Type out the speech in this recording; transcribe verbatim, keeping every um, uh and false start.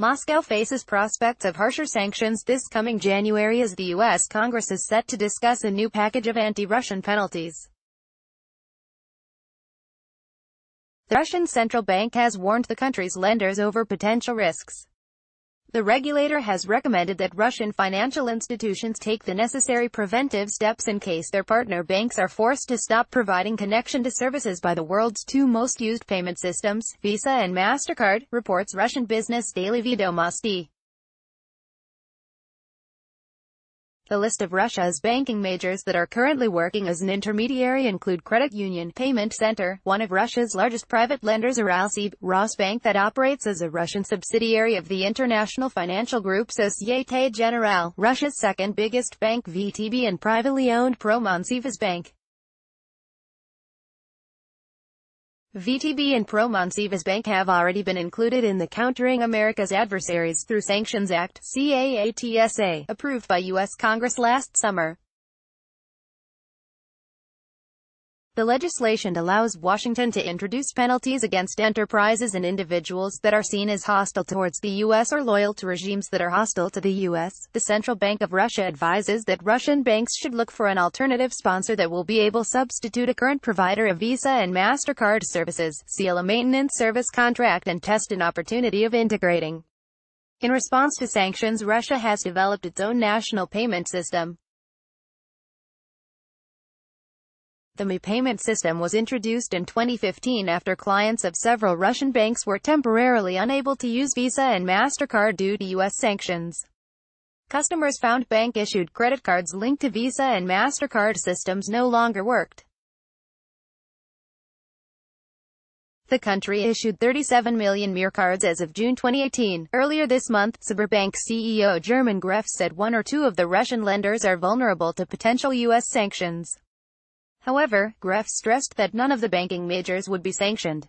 Moscow faces prospects of harsher sanctions this coming January as the U S Congress is set to discuss a new package of anti-Russian penalties. The Russian Central Bank has warned the country's lenders over potential risks. The regulator has recommended that Russian financial institutions take the necessary preventive steps in case their partner banks are forced to stop providing connection to services by the world's two most used payment systems, Visa and MasterCard, reports Russian business daily Vedomosti. The list of Russia's banking majors that are currently working as an intermediary include Credit Union Payment Center, one of Russia's largest private lenders, or Alseev, Ross Bank that operates as a Russian subsidiary of the international financial group Societe Generale, Russia's second biggest bank V T B, and privately owned Promsvyazbank. V T B and Promsvyazbank have already been included in the Countering America's Adversaries Through Sanctions Act (C A A T S A), approved by U S Congress last summer. The legislation allows Washington to introduce penalties against enterprises and individuals that are seen as hostile towards the U S or loyal to regimes that are hostile to the U S. The Central Bank of Russia advises that Russian banks should look for an alternative sponsor that will be able to substitute a current provider of Visa and MasterCard services, seal a maintenance service contract, and test an opportunity of integrating. In response to sanctions, Russia has developed its own national payment system. The Mir payment system was introduced in twenty fifteen after clients of several Russian banks were temporarily unable to use Visa and MasterCard due to U S sanctions. Customers found bank-issued credit cards linked to Visa and MasterCard systems no longer worked. The country issued thirty-seven million Mir cards as of June twenty eighteen. Earlier this month, Sberbank C E O German Gref said one or two of the Russian lenders are vulnerable to potential U S sanctions. However, Gref stressed that none of the banking majors would be sanctioned.